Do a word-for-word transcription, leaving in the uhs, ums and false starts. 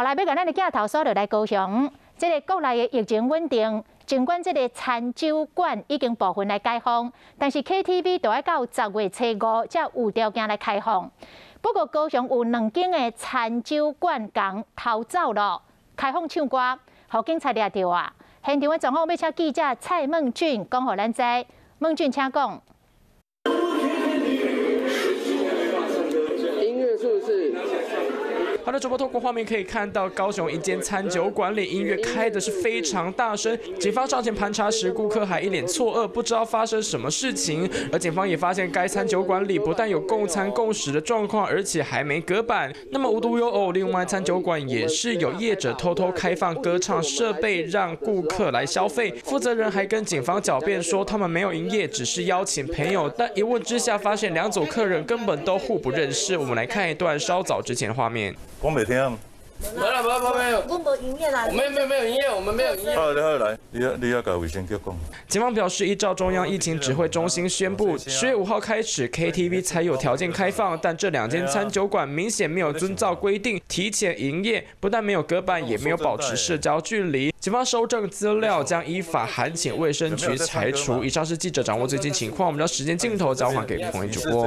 后来要甲咱的镜头扫落来高雄，即、這个国内的疫情稳定，尽管即个餐酒馆已经部分来解封，但是 K T V 都要到十月初五才有条件来开放。不过高雄有两间的餐酒馆共偷走了，开放唱歌，互警察抓到啊！现场的状况要请记者蔡孟俊讲互咱知，孟俊请讲。 好的，主播透过画面可以看到，高雄一间餐酒馆里音乐开的是非常大声。警方上前盘查时，顾客还一脸错愕，不知道发生什么事情。而警方也发现，该餐酒馆里不但有共餐共食的状况，而且还没隔板。那么无独有偶，另外餐酒馆也是有业者偷偷开放歌唱设备，让顾客来消费。负责人还跟警方狡辩说，他们没有营业，只是邀请朋友。但一问之下，发现两组客人根本都互不认识。我们来看一段稍早之前的画面。 讲袂听，没啦，没啦，没有，我无营业啦，我们没有没有营业，我们没有营业。好，来来，你要你要搞卫生局讲。警方表示，依照中央疫情指挥中心宣布，十月五号开始 K T V 才有条件开放，但这两间餐酒馆明显没有遵照规定提前营业，不但没有隔板，也没有保持社交距离。警方收证资料，将依法函请卫生局裁除。以上是记者掌握最近情况，我们将时间镜头交还给彭一主播。